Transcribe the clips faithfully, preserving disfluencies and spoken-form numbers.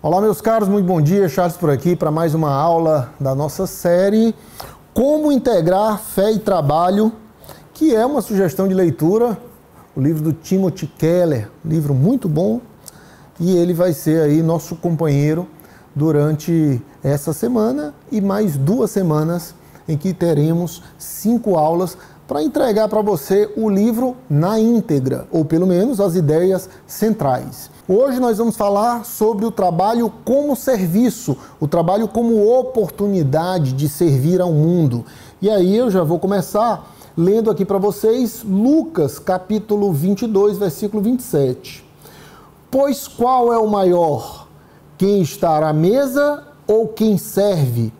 Olá, meus caros, muito bom dia, Charles por aqui para mais uma aula da nossa série Como Integrar Fé e Trabalho, que é uma sugestão de leitura, o livro do Timothy Keller, livro muito bom, e ele vai ser aí nosso companheiro durante essa semana e mais duas semanas em que teremos cinco aulas para entregar para você o livro na íntegra, ou pelo menos as ideias centrais. Hoje nós vamos falar sobre o trabalho como serviço, o trabalho como oportunidade de servir ao mundo. E aí eu já vou começar lendo aqui para vocês Lucas capítulo vinte e dois, versículo vinte e sete. Pois qual é o maior? Quem está à mesa ou quem serve?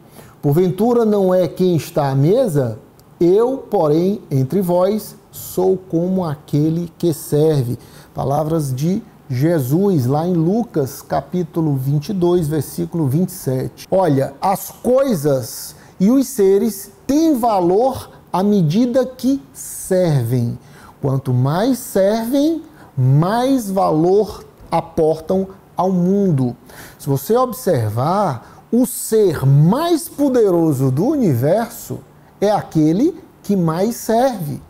Porventura não é quem está à mesa? Eu, porém, entre vós, sou como aquele que serve. Palavras de Jesus, lá em Lucas, capítulo vinte e dois, versículo vinte e sete. Olha, as coisas e os seres têm valor à medida que servem. Quanto mais servem, mais valor aportam ao mundo. Se você observar, o ser mais poderoso do universo é aquele que mais serve,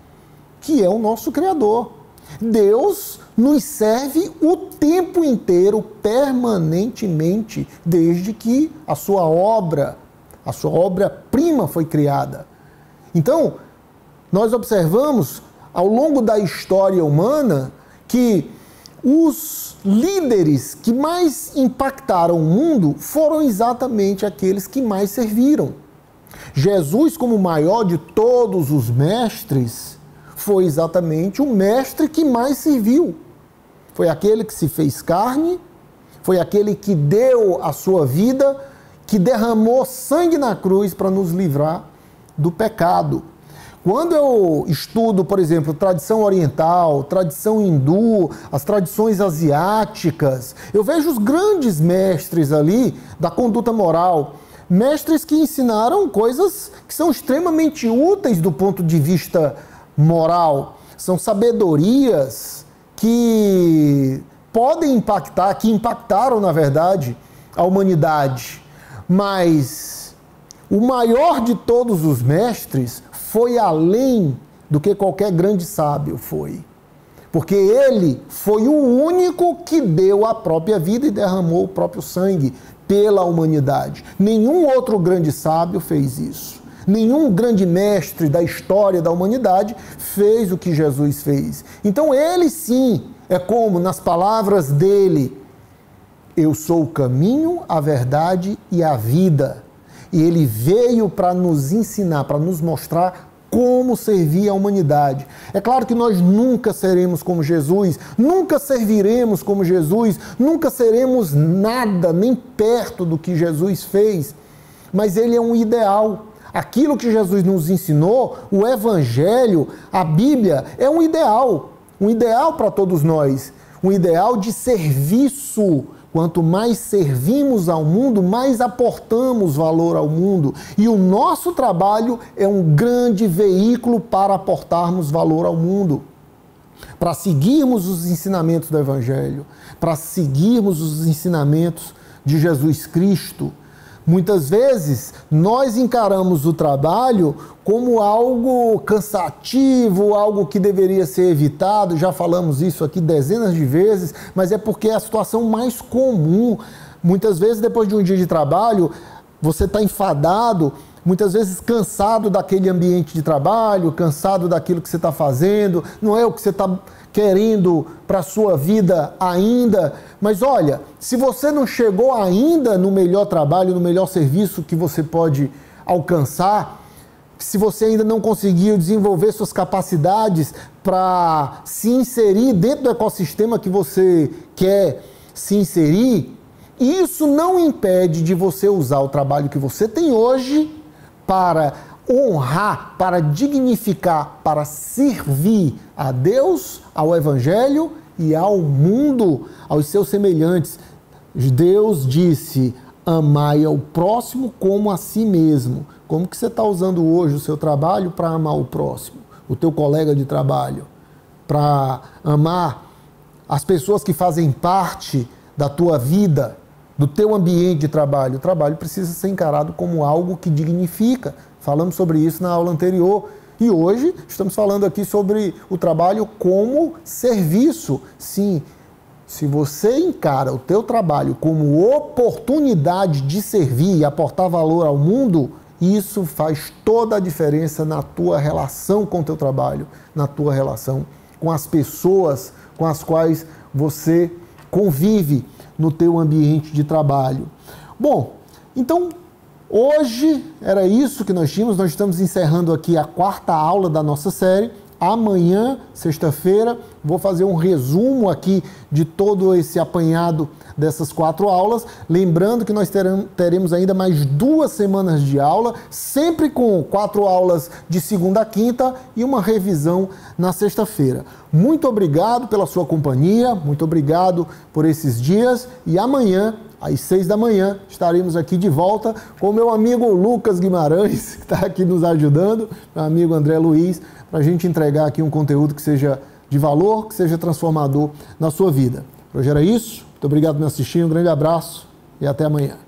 que é o nosso Criador. Deus nos serve o tempo inteiro, permanentemente, desde que a sua obra, a sua obra-prima foi criada. Então, nós observamos ao longo da história humana que os líderes que mais impactaram o mundo foram exatamente aqueles que mais serviram. Jesus, como o maior de todos os mestres, foi exatamente o mestre que mais serviu. Foi aquele que se fez carne, foi aquele que deu a sua vida, que derramou sangue na cruz para nos livrar do pecado. Quando eu estudo, por exemplo, tradição oriental, tradição hindu, as tradições asiáticas, eu vejo os grandes mestres ali da conduta moral, mestres que ensinaram coisas que são extremamente úteis do ponto de vista moral, são sabedorias que podem impactar, que impactaram, na verdade, a humanidade. Mas o maior de todos os mestres foi além do que qualquer grande sábio foi. Porque ele foi o único que deu a própria vida e derramou o próprio sangue pela humanidade. Nenhum outro grande sábio fez isso. Nenhum grande mestre da história da humanidade fez o que Jesus fez. Então ele sim é como, nas palavras dele, eu sou o caminho, a verdade e a vida. E ele veio para nos ensinar, para nos mostrar como servir a humanidade. É claro que nós nunca seremos como Jesus, nunca serviremos como Jesus, nunca seremos nada, nem perto do que Jesus fez, mas ele é um ideal. Aquilo que Jesus nos ensinou, o Evangelho, a Bíblia, é um ideal, um ideal para todos nós, um ideal de serviço. Quanto mais servimos ao mundo, mais aportamos valor ao mundo. E o nosso trabalho é um grande veículo para aportarmos valor ao mundo, para seguirmos os ensinamentos do Evangelho, para seguirmos os ensinamentos de Jesus Cristo. Muitas vezes, nós encaramos o trabalho como algo cansativo, algo que deveria ser evitado, já falamos isso aqui dezenas de vezes, mas é porque é a situação mais comum. Muitas vezes, depois de um dia de trabalho, você está enfadado, muitas vezes cansado daquele ambiente de trabalho, cansado daquilo que você está fazendo, não é o que você está querendo para a sua vida ainda, mas olha, se você não chegou ainda no melhor trabalho, no melhor serviço que você pode alcançar, se você ainda não conseguiu desenvolver suas capacidades para se inserir dentro do ecossistema que você quer se inserir, isso não impede de você usar o trabalho que você tem hoje para honrar, para dignificar, para servir a Deus, ao Evangelho e ao mundo, aos seus semelhantes. Deus disse, amai ao próximo como a si mesmo. Como que você está usando hoje o seu trabalho para amar o próximo, o teu colega de trabalho, para amar as pessoas que fazem parte da tua vida? do teu ambiente de trabalho. O trabalho precisa ser encarado como algo que dignifica. Falamos sobre isso na aula anterior. E hoje estamos falando aqui sobre o trabalho como serviço. Sim, se você encara o teu trabalho como oportunidade de servir e aportar valor ao mundo, isso faz toda a diferença na tua relação com o teu trabalho, na tua relação com as pessoas com as quais você convive no teu ambiente de trabalho. Bom, então hoje era isso que nós tínhamos. Nós estamos encerrando aqui a quarta aula da nossa série. Amanhã, sexta-feira, vou fazer um resumo aqui de todo esse apanhado dessas quatro aulas. Lembrando que nós teremos ainda mais duas semanas de aula, sempre com quatro aulas de segunda a quinta e uma revisão na sexta-feira. Muito obrigado pela sua companhia, muito obrigado por esses dias e amanhã, às seis da manhã, estaremos aqui de volta com o meu amigo Lucas Guimarães, que está aqui nos ajudando, meu amigo André Luiz, para a gente entregar aqui um conteúdo que seja de valor, que seja transformador na sua vida. Hoje era isso. Muito obrigado por me assistir, um grande abraço e até amanhã.